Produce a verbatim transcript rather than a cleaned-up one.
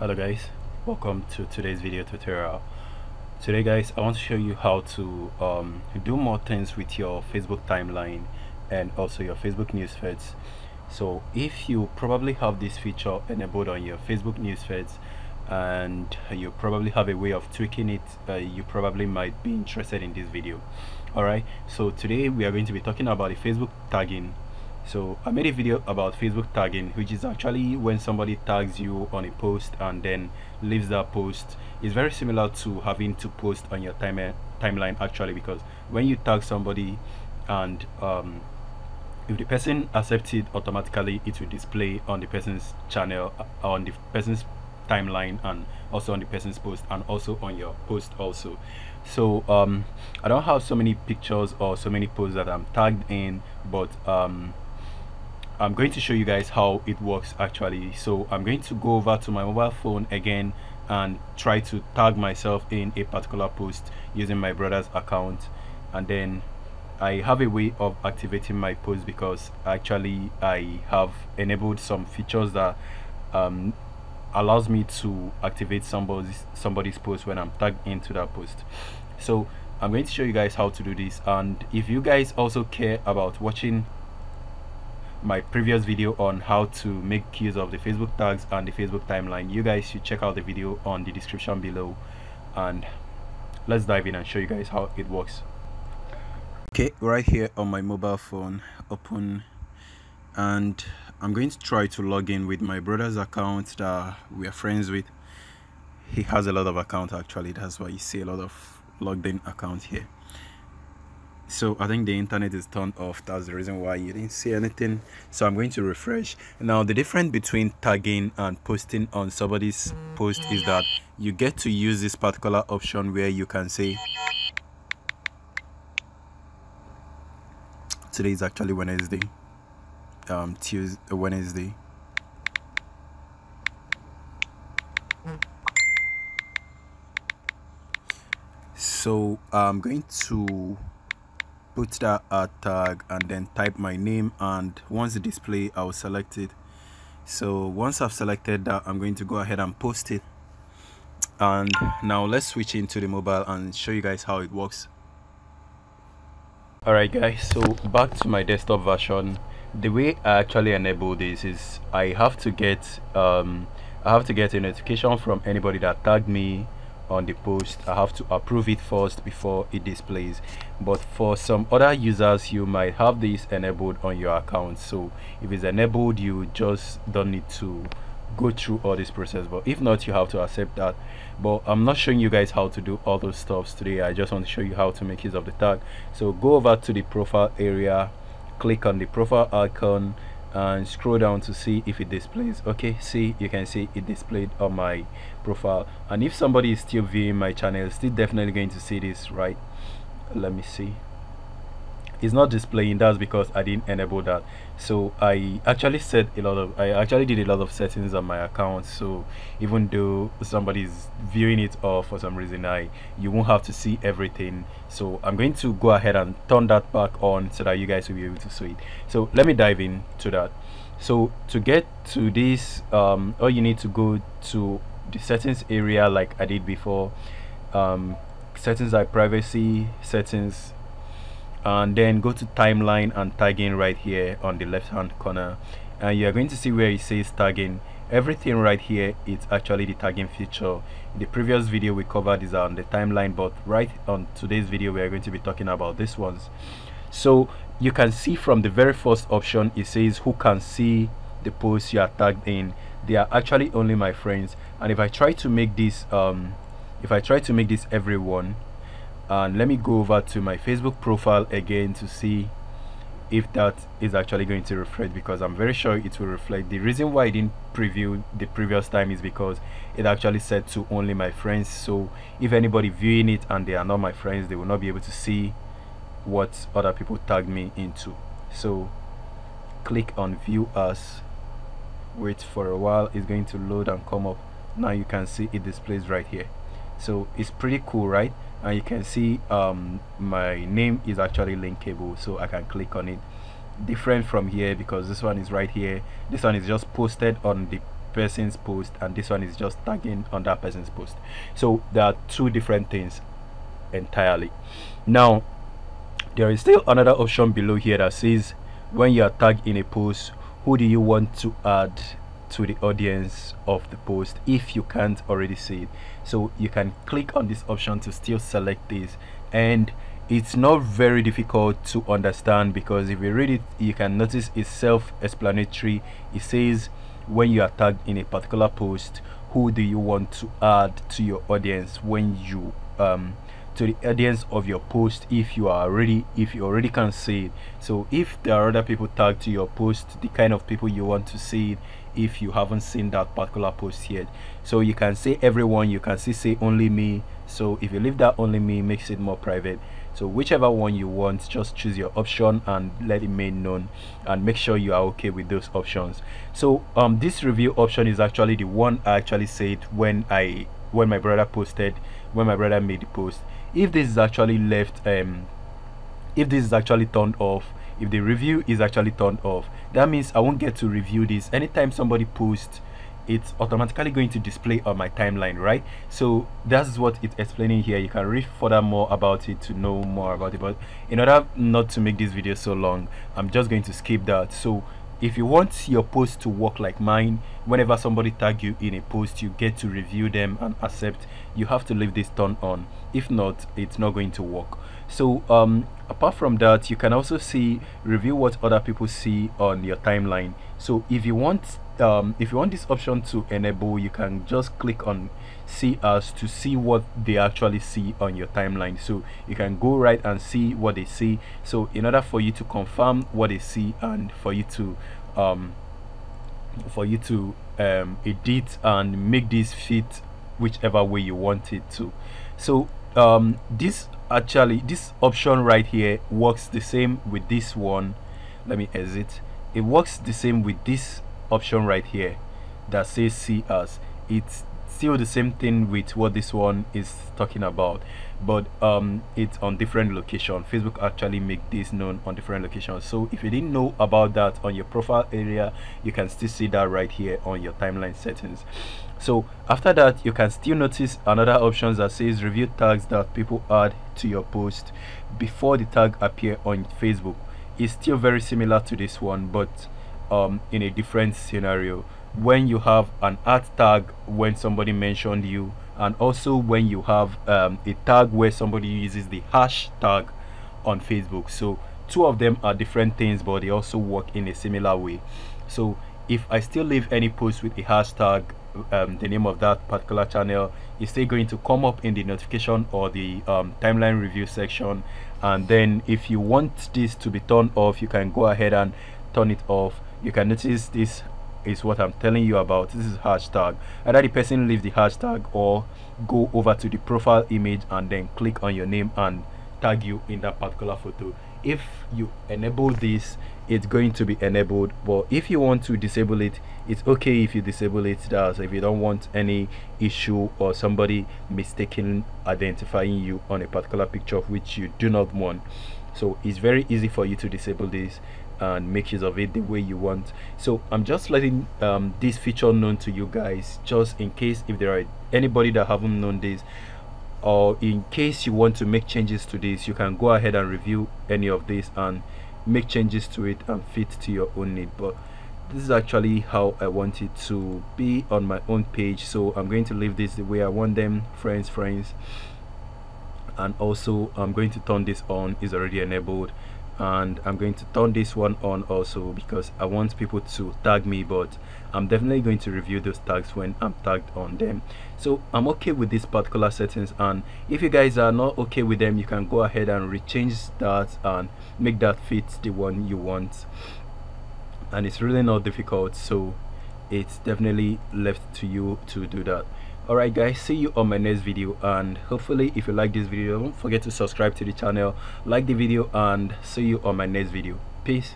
Hello guys, welcome to today's video tutorial. Today guys, I want to show you how to um, do more things with your Facebook timeline and also your Facebook news feeds. So if you probably have this feature enabled on your Facebook news feeds and you probably have a way of tweaking it, uh, you probably might be interested in this video. Alright, so today we are going to be talking about the Facebook tagging. So I made a video about Facebook tagging, which is actually when somebody tags you on a post and then leaves that post. It's very similar to having to post on your time timeline actually, because when you tag somebody and um, if the person accepts it, automatically it will display on the person's channel, on the person's timeline, and also on the person's post, and also on your post also. So um, I don't have so many pictures or so many posts that I'm tagged in, but um, I'm going to show you guys how it works actually. So I'm going to go over to my mobile phone again and try to tag myself in a particular post using my brother's account, and then I have a way of activating my post because actually I have enabled some features that um, allows me to activate somebody's somebody's post when I'm tagged into that post. So I'm going to show you guys how to do this, and if you guys also care about watching my previous video on how to make use of the Facebook tags and the Facebook timeline, you guys should check out the video on the description below, and let's dive in and show you guys how it works. Okay, right here on my mobile phone, open, and I'm going to try to log in with my brother's account that we are friends with. He has a lot of accounts actually, that's why you see a lot of logged in accounts here. So I think the internet is turned off, that's the reason why you didn't see anything. So I'm going to refresh. Now the difference between tagging and posting on somebody's post is that you get to use this particular option where you can say, today is actually Wednesday, um, Tuesday, Wednesday. So I'm going to put that a tag and then type my name, and once it displays I'll select it. So once I've selected that, I'm going to go ahead and post it. And now let's switch into the mobile and show you guys how it works. Alright guys, so back to my desktop version. The way I actually enable this is I have to get um, I have to get a notification from anybody that tagged me on the post. I have to approve it first before it displays, but for some other users you might have this enabled on your account, so if it's enabled you just don't need to go through all this process, but if not you have to accept that. But I'm not showing you guys how to do all those stuffs today, I just want to show you how to make use of the tag. So go over to the profile area, click on the profile icon and scroll down to see if it displays. Okay, see, you can see it displayed on my profile, and if somebody is still viewing my channel, still definitely going to see this, right? Let me see, it's not displaying, that's because I didn't enable that. So I actually set a lot of I actually did a lot of settings on my account, so even though somebody's viewing it or for some reason I you won't have to see everything. So I'm going to go ahead and turn that back on so that you guys will be able to see it. So let me dive in to that. So to get to this, um all you need to go to the settings area like I did before, um settings like privacy settings, and then go to timeline and tagging right here on the left hand corner, and you're going to see where it says tagging. Everything right here is actually the tagging feature. In the previous video we covered is on the timeline, but right on today's video we are going to be talking about these ones. So you can see from the very first option it says who can see the posts you are tagged in. They are actually only my friends, and if I try to make this um if I try to make this everyone, and let me go over to my Facebook profile again to see if that is actually going to reflect, because I'm very sure it will reflect. The reason why I didn't preview the previous time is because it actually said to only my friends, so if anybody viewing it and they are not my friends, they will not be able to see what other people tagged me into. So click on view as, wait for a while, it's going to load and come up. Now you can see it displays right here, so it's pretty cool, right? And you can see um, my name is actually linkable, so I can click on it. Different from here because this one is right here, this one is just posted on the person's post, and this one is just tagging on that person's post. So there are two different things entirely. Now there is still another option below here that says, when you are tagged in a post, who do you want to add to the audience of the post if you can't already see it? So you can click on this option to still select this, and it's not very difficult to understand, because if you read it, you can notice it's self-explanatory. It says, when you are tagged in a particular post, who do you want to add to your audience when you um to the audience of your post if you are already if you already can see it. So if there are other people tagged to your post, the kind of people you want to see it if you haven't seen that particular post yet. So you can say everyone, you can see say only me. So if you leave that only me, makes it more private. So whichever one you want, just choose your option and let it made known, and make sure you are okay with those options. So um this review option is actually the one I actually said when I when my brother posted when my brother made the post. If this is actually left, um if this is actually turned off, if the review is actually turned off, that means I won't get to review this. Anytime somebody posts, it's automatically going to display on my timeline, right? So that's what it's explaining here. You can read further more about it to know more about it, but in order not to make this video so long, I'm just going to skip that. So if you want your post to work like mine, whenever somebody tags you in a post, you get to review them and accept. You have to leave this turned on. If not, it's not going to work. So um apart from that, you can also see review what other people see on your timeline. So if you want um if you want this option to enable, you can just click on see as to see what they actually see on your timeline. So you can go right and see what they see. So in order for you to confirm what they see, and for you to um for you to um edit and make this fit whichever way you want it to. So um this actually this option right here works the same with this one. Let me exit. It works the same with this option right here that says see us. It's still the same thing with what this one is talking about, but um it's on different location. Facebook actually make this known on different locations. So if you didn't know about that, on your profile area, you can still see that right here on your timeline settings. So after that, you can still notice another option that says review tags that people add to your post before the tag appear on Facebook. It's still very similar to this one, but um in a different scenario. When you have an ad tag when somebody mentioned you, and also when you have um, a tag where somebody uses the hashtag on Facebook. So two of them are different things, but they also work in a similar way. So if I still leave any post with a hashtag, um, the name of that particular channel is still going to come up in the notification or the um, timeline review section. And then if you want this to be turned off, you can go ahead and turn it off. You can notice this is what I'm telling you about. This is hashtag. Either the person leaves the hashtag, or go over to the profile image and then click on your name and tag you in that particular photo. If you enable this, it's going to be enabled, but if you want to disable it, it's okay if you disable it. That's if you don't want any issue or somebody mistakenly identifying you on a particular picture of which you do not want. So it's very easy for you to disable this and make use of it the way you want. So I'm just letting um, this feature known to you guys, just in case if there are anybody that haven't known this, or in case you want to make changes to this, you can go ahead and review any of this and make changes to it and fit to your own need. But this is actually how I want it to be on my own page, so I'm going to leave this the way I want them. Friends friends And also I'm going to turn this on. It's already enabled, and I'm going to turn this one on also, because I want people to tag me, but I'm definitely going to review those tags when I'm tagged on them. So I'm okay with these particular settings, and if you guys are not okay with them, you can go ahead and rechange that and make that fit the one you want. And it's really not difficult, so it's definitely left to you to do that. Alright guys, see you on my next video, and hopefully if you like this video, don't forget to subscribe to the channel, like the video, and see you on my next video. Peace.